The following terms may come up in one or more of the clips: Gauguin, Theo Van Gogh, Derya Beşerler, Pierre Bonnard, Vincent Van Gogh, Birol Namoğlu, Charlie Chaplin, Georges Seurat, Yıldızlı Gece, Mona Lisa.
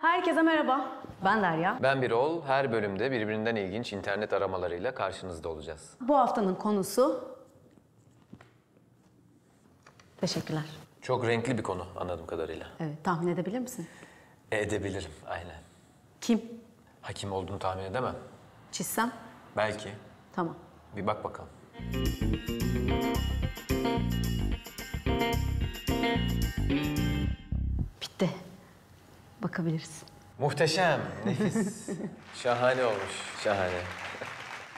Herkese merhaba. Ben Derya. Ben Birol. Her bölümde birbirinden ilginç internet aramalarıyla karşınızda olacağız. Bu haftanın konusu... Teşekkürler. Çok renkli bir konu anladığım kadarıyla. Evet, tahmin edebilir misin? Edebilirim, aynen. Kim? Hakim olduğunu tahmin edemem. Çizsem? Belki. Tamam. Bir bak bakalım. Bitti. Bakabiliriz. Muhteşem, nefis. Şahane olmuş, şahane.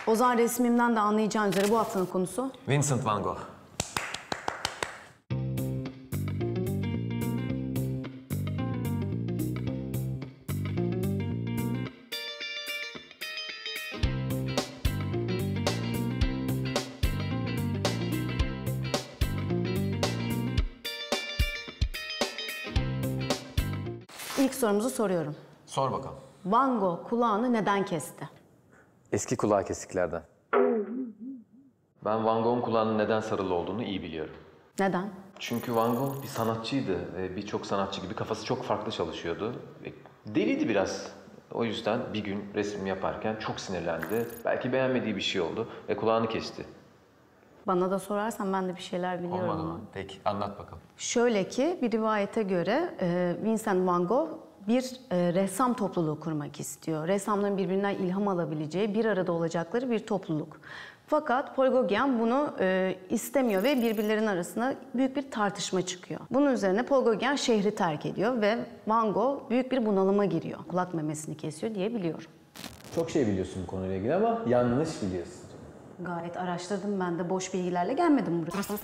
Ozan, resmimden de anlayacağın üzere bu haftanın konusu... Vincent Van Gogh. İlk sorumuzu soruyorum. Sor bakalım. Van Gogh kulağını neden kesti? Eski kulağı kesiklerden. Ben Van Gogh'un kulağının neden sarılı olduğunu iyi biliyorum. Neden? Çünkü Van Gogh bir sanatçıydı. Birçok sanatçı gibi kafası çok farklı çalışıyordu. Deliydi biraz. O yüzden bir gün resim yaparken çok sinirlendi. Belki beğenmediği bir şey oldu ve kulağını kesti. Bana da sorarsan ben de bir şeyler biliyorum. Olmadı mı? Peki, anlat bakalım. Şöyle ki, bir rivayete göre Vincent Van Gogh bir ressam topluluğu kurmak istiyor. Ressamların birbirinden ilham alabileceği, bir arada olacakları bir topluluk. Fakat Paul Gauguin bunu istemiyor ve birbirlerinin arasında büyük bir tartışma çıkıyor. Bunun üzerine Paul Gauguin şehri terk ediyor ve Van Gogh büyük bir bunalıma giriyor. Kulak memesini kesiyor diye biliyorum. Çok şey biliyorsun bu konuyla ilgili ama yanlış biliyorsun. Gayet araştırdım ben de. Boş bilgilerle gelmedim buraya.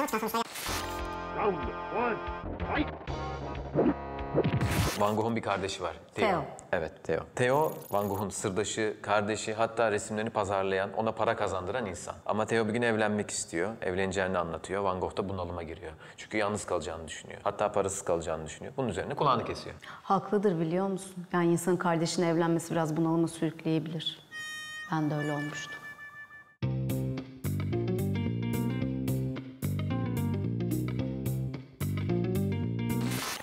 Van Gogh'un bir kardeşi var. Theo. Evet, Theo. Theo, Van Gogh'un sırdaşı, kardeşi, hatta resimlerini pazarlayan, ona para kazandıran insan. Ama Theo bir gün evlenmek istiyor, evleneceğini anlatıyor. Van Gogh da bunalıma giriyor. Çünkü yalnız kalacağını düşünüyor. Hatta parasız kalacağını düşünüyor. Bunun üzerine kulağını kesiyor. Haklıdır, biliyor musun? Yani insanın kardeşine evlenmesi biraz bunalıma sürükleyebilir. Ben de öyle olmuştum.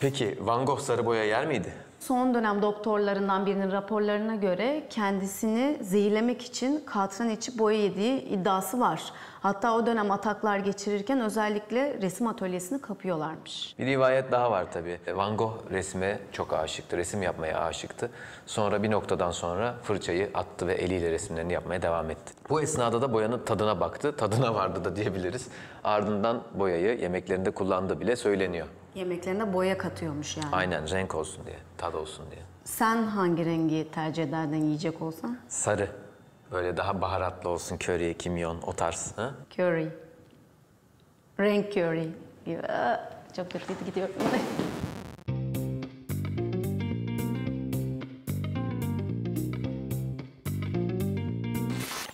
Peki, Van Gogh sarı boya yer miydi? Son dönem doktorlarından birinin raporlarına göre kendisini zehirlemek için katran içi boya yediği iddiası var. Hatta o dönem ataklar geçirirken özellikle resim atölyesini kapıyorlarmış. Bir rivayet daha var tabii. Van Gogh resme çok aşıktı, resim yapmaya aşıktı. Sonra bir noktadan sonra fırçayı attı ve eliyle resimlerini yapmaya devam etti. Bu esnada da boyanın tadına baktı, tadına vardı da diyebiliriz. Ardından boyayı yemeklerinde kullandığı bile söyleniyor. Yemeklerine boya katıyormuş yani. Aynen, renk olsun diye, tad olsun diye. Sen hangi rengi tercih ederdin yiyecek olsan? Sarı. Böyle daha baharatlı olsun, köriye, kimyon, o tarz. Ha? Curry. Renk curry. Çok kötü gidiyor.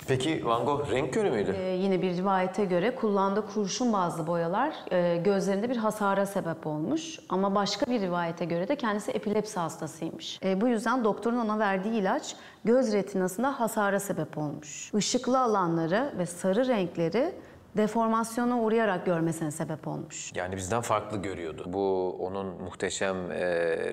Peki Van Gogh renk körü müydü? Yine bir rivayete göre kullandığı kurşun bazlı boyalar gözlerinde bir hasara sebep olmuş. Ama başka bir rivayete göre de kendisi epilepsi hastasıymış. Bu yüzden doktorun ona verdiği ilaç göz retinasında hasara sebep olmuş. Işıklı alanları ve sarı renkleri deformasyona uğrayarak görmesine sebep olmuş. Yani bizden farklı görüyordu. Bu onun muhteşem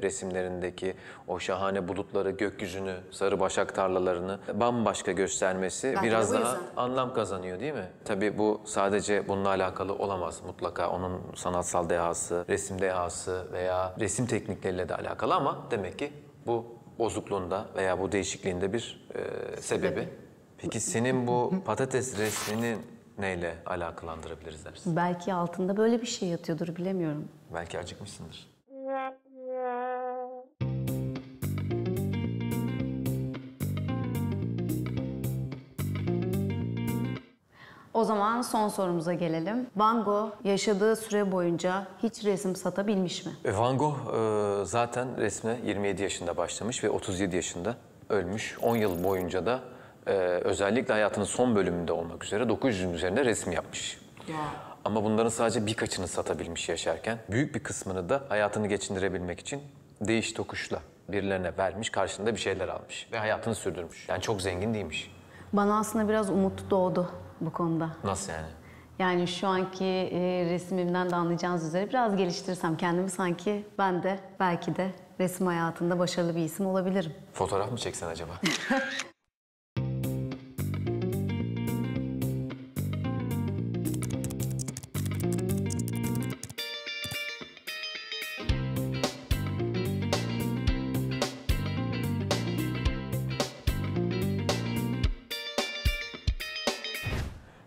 resimlerindeki o şahane bulutları, gökyüzünü, sarı başak tarlalarını bambaşka göstermesi belki biraz daha anlam kazanıyor değil mi? Tabii bu sadece bununla alakalı olamaz mutlaka. Onun sanatsal dehası, resim dehası veya resim teknikleriyle de alakalı ama demek ki bu bozukluğunda veya bu değişikliğinde bir sebebi. Peki senin bu patates resminin neyle alakalandırabiliriz dersin? Belki altında böyle bir şey yatıyordur, bilemiyorum. Belki acıkmışsındır. O zaman son sorumuza gelelim. Van Gogh yaşadığı süre boyunca hiç resim satabilmiş mi? Van Gogh zaten resme 27 yaşında başlamış ve 37 yaşında ölmüş. 10 yıl boyunca da özellikle hayatının son bölümünde olmak üzere 900'ün üzerinde resim yapmış. Ya. Ama bunların sadece birkaçını satabilmiş yaşarken. Büyük bir kısmını da hayatını geçindirebilmek için değiş tokuşla birilerine vermiş, karşılığında bir şeyler almış ve hayatını sürdürmüş. Yani çok zengin değilmiş. Bana aslında biraz umut doğdu bu konuda. Nasıl yani? Yani şu anki resmimden de anlayacağınız üzere biraz geliştirsem kendimi sanki ben de belki de resim hayatında başarılı bir isim olabilirim. Fotoğraf mı çeksen acaba?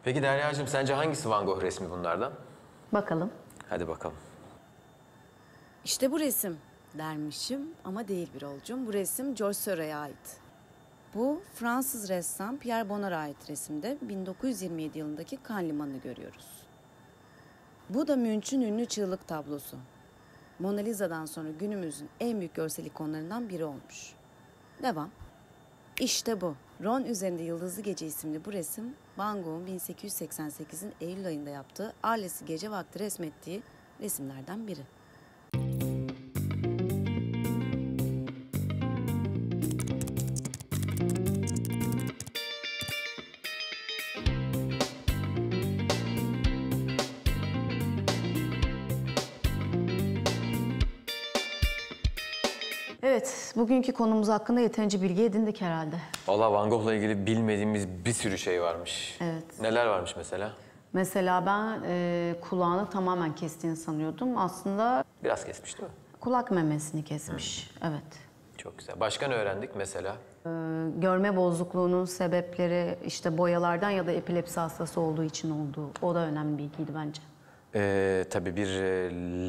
Peki Derya'cığım, sence hangisi Van Gogh resmi bunlardan? Bakalım. Hadi bakalım. İşte bu resim dermişim ama değil Birolcuğum. Bu resim Georges Seurat'a ait. Bu Fransız ressam Pierre Bonnard'a ait resimde 1927 yılındaki Cannes Limanı'nı görüyoruz. Bu da Münch'ün ünlü çığlık tablosu. Mona Lisa'dan sonra günümüzün en büyük görsel ikonlarından biri olmuş. Devam. İşte bu. Ron üzerinde Yıldızlı Gece isimli bu resim, Van Gogh'un 1888'in Eylül ayında yaptığı Arles'i gece vakti resmettiği resimlerden biri. Evet, bugünkü konumuz hakkında yeterince bilgi edindik herhalde. Vallahi Van Gogh'la ilgili bilmediğimiz bir sürü şey varmış. Evet. Neler varmış mesela? Mesela ben kulağını tamamen kestiğini sanıyordum. Aslında... Biraz kesmiş değil mi? Kulak memesini kesmiş, hı, evet. Çok güzel. Başka ne öğrendik mesela? Görme bozukluğunun sebepleri işte boyalardan ya da epilepsi hastası olduğu için olduğu. O da önemli bilgiydi bence. Tabii bir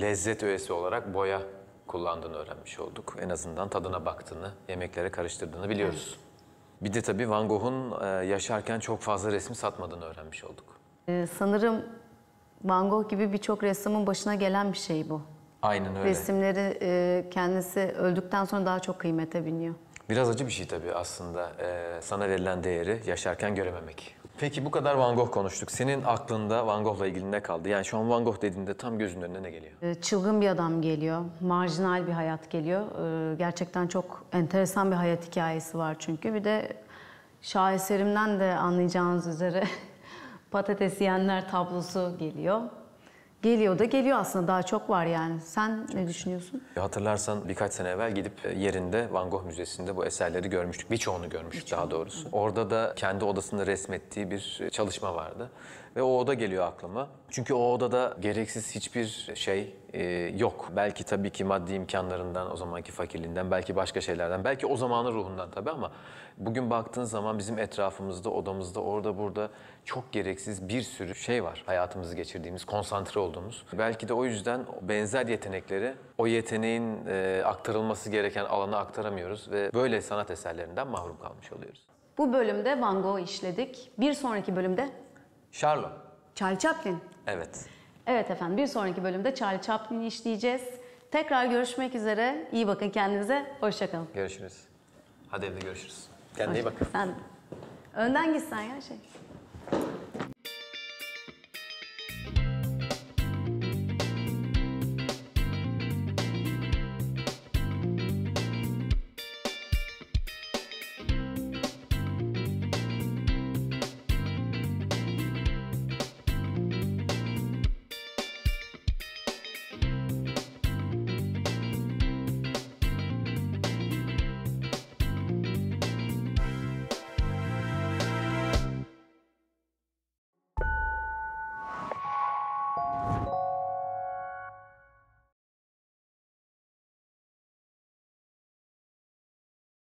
lezzet öğesi olarak boya kullandığını öğrenmiş olduk. En azından tadına baktığını, yemeklere karıştırdığını biliyoruz. Evet. Bir de tabii Van Gogh'un yaşarken çok fazla resim satmadığını öğrenmiş olduk. Sanırım Van Gogh gibi birçok ressamın başına gelen bir şey bu. Aynen öyle. Resimleri kendisi öldükten sonra daha çok kıymete biniyor. Biraz acı bir şey tabii aslında. Sana verilen değeri yaşarken görememek. Peki bu kadar Van Gogh konuştuk. Senin aklında Van Gogh'la ilgili ne kaldı? Yani şu an Van Gogh dediğinde tam gözünün önüne ne geliyor? Çılgın bir adam geliyor. Marjinal bir hayat geliyor. Gerçekten çok enteresan bir hayat hikayesi var çünkü. Bir de şaheserimden de anlayacağınız üzere patates yiyenler tablosu geliyor. Geliyor da geliyor aslında. Daha çok var yani. Sen çok ne düşünüyorsun? Hatırlarsan birkaç sene evvel gidip yerinde Van Gogh Müzesi'nde bu eserleri görmüştük. Birçoğunu görmüştük daha doğrusu. Hı. Orada da kendi odasında resmettiği bir çalışma vardı. Ve o oda geliyor aklıma. Çünkü o odada gereksiz hiçbir şey yok. Belki tabii ki maddi imkanlarından, o zamanki fakirliğinden, belki başka şeylerden, belki o zamanın ruhundan tabii ama bugün baktığın zaman bizim etrafımızda, odamızda, orada burada çok gereksiz bir sürü şey var. Hayatımızı geçirdiğimiz, konsantre olduğumuz. Belki de o yüzden benzer yetenekleri, o yeteneğin aktarılması gereken alana aktaramıyoruz ve böyle sanat eserlerinden mahrum kalmış oluyoruz. Bu bölümde Van Gogh'u işledik. Bir sonraki bölümde... Charlie Chaplin. Evet. Evet efendim, bir sonraki bölümde Charlie Chaplin'i işleyeceğiz. Tekrar görüşmek üzere. İyi bakın kendinize. Hoşça kalın. Görüşürüz. Hadi evde görüşürüz. Kendine iyi bak. Sen önden gitsen ya şey.